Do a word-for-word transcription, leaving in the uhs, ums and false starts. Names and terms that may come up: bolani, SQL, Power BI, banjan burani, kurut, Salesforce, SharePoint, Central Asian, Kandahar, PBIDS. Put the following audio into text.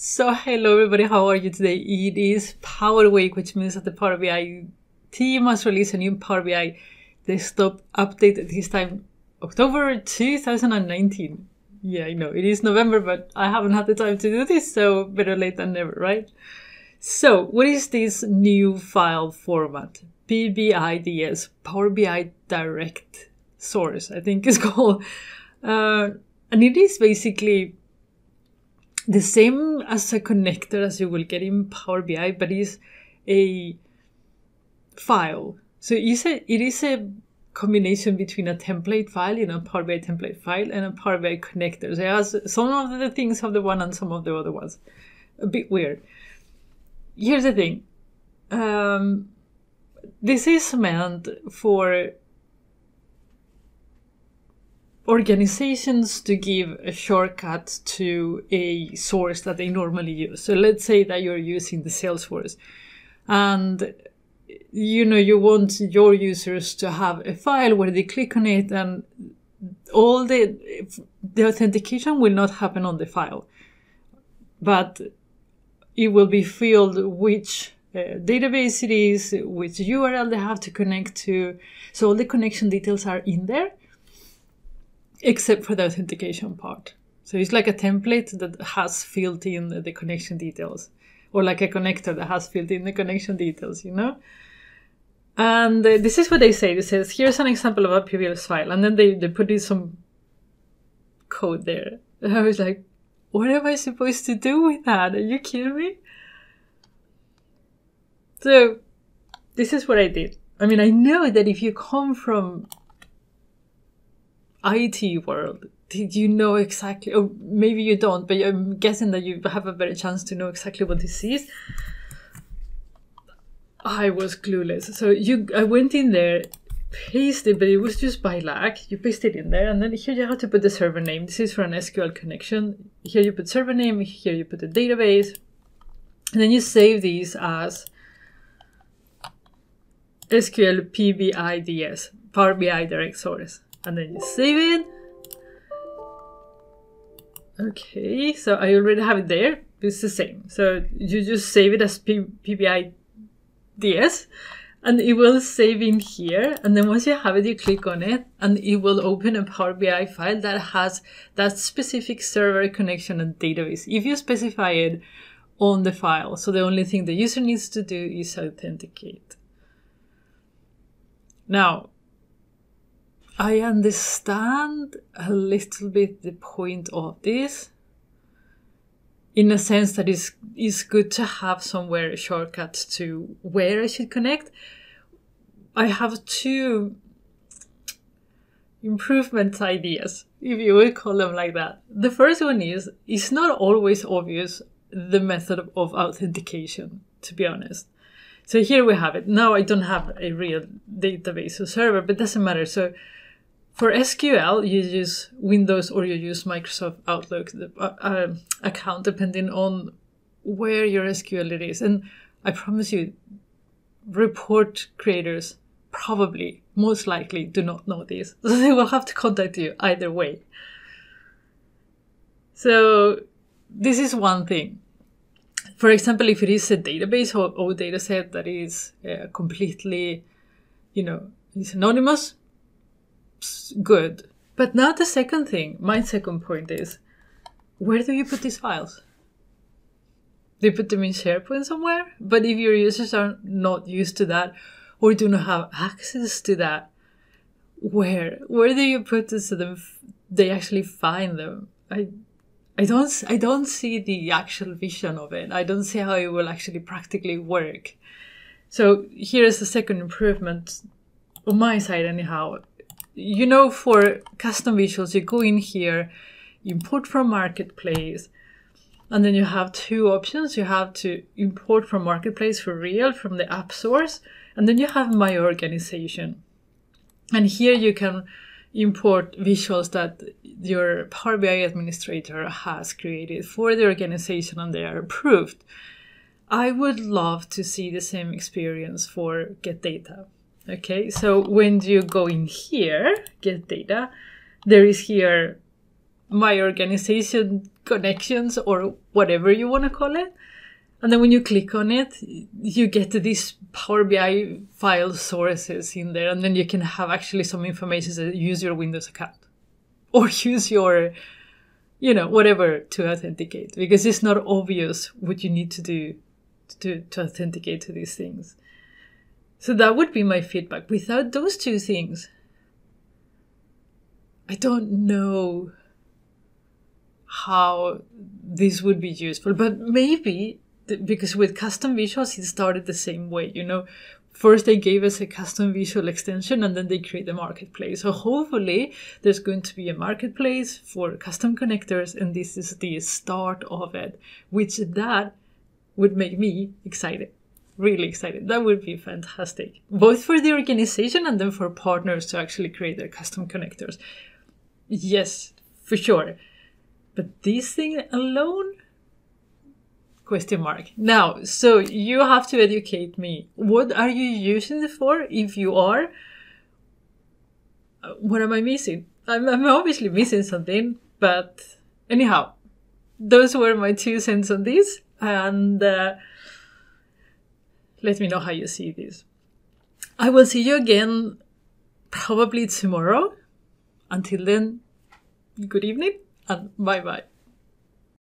So hello everybody, how are you today? It is Power Week, which means that the Power B I team has released a new Power B I desktop update, this time October two thousand nineteen. Yeah, I know, it is November, but I haven't had the time to do this, so better late than never, right? So what is this new file format? P B I D S, Power B I Direct Source, I think it's called. Uh, and it is basically the same as a connector as you will get in Power B I, but it's a file. So it is a, it is a combination between a template file, you know, Power B I template file, and a Power B I connector. So it has some of the things of the one and some of the other ones. A bit weird. Here's the thing. Um, this is meant for organizations to give a shortcut to a source that they normally use. So let's say that you're using the Salesforce and you know you want your users to have a file where they click on it and all the the authentication will not happen on the file, but it will be filled which uh, database it is, which U R L they have to connect to. So all the connection details are in there, except for the authentication part. So it's like a template that has filled in the connection details, or like a connector that has filled in the connection details, you know? And uh, this is what they say. It says, here's an example of a P B I D S file. And then they, they put in some code there. And I was like, what am I supposed to do with that? Are you kidding me? So this is what I did. I mean, I know that if you come from I T world, did you know exactly, or maybe you don't, but I'm guessing that you have a better chance to know exactly what this is. I was clueless. So you, I went in there, pasted, but it was just by luck. You paste it in there, and then here you have to put the server name. This is for an S Q L connection. Here you put server name, here you put the database, and then you save these as S Q L P B I D S, Power B I Direct Source. And then you save it. Okay, so I already have it there. It's the same. So you just save it as P B I D S and it will save in here. And then once you have it, you click on it and it will open a Power B I file that has that specific server connection and database, if you specify it on the file. So the only thing the user needs to do is authenticate. Now, I understand a little bit the point of this, in a sense that it's, it's good to have somewhere a shortcut to where I should connect. I have two improvement ideas, if you would call them like that. The first one is, it's not always obvious the method of authentication, to be honest. So here we have it. Now I don't have a real database or server, but it doesn't matter. So for S Q L, you use Windows or you use Microsoft Outlook uh, uh, account, depending on where your S Q L it is. And I promise you, report creators probably, most likely, do not know this. So they will have to contact you either way. So this is one thing. For example, if it is a database or, or data set that is uh, completely, you know, is anonymous, good. But now the second thing, my second point is, where do you put these files? Do you put them in SharePoint somewhere? But if your users are not used to that or do not have access to that, where? Where do you put this so that they actually find them? I, I, don't, I don't see the actual vision of it. I don't see how it will actually practically work. So here is the second improvement on my side anyhow. You know, for custom visuals, you go in here, import from Marketplace, and then you have two options. You have to import from Marketplace for real, from the app source, and then you have My Organization. And here you can import visuals that your Power B I administrator has created for the organization and they are approved. I would love to see the same experience for Get Data. Okay, so when you go in here, Get Data, there is here my organization connections or whatever you want to call it. And then when you click on it, you get these Power B I file sources in there, and then you can have actually some information that use your Windows account or use your, you know, whatever to authenticate, because it's not obvious what you need to do to, to authenticate to these things. So that would be my feedback. Without those two things, I don't know how this would be useful, but maybe because with custom visuals, it started the same way, you know, first they gave us a custom visual extension and then they create a marketplace. So hopefully there's going to be a marketplace for custom connectors. And this is the start of it, which that would make me excited, really excited. That would be fantastic, both for the organization and then for partners to actually create their custom connectors. Yes, for sure. But this thing alone? Question mark. Now, so you have to educate me. What are you using it for? If you are, what am I missing? I'm, I'm obviously missing something, but anyhow, those were my two cents on this, and uh, let me know how you see this. I will see you again probably tomorrow. Until then, good evening and bye-bye.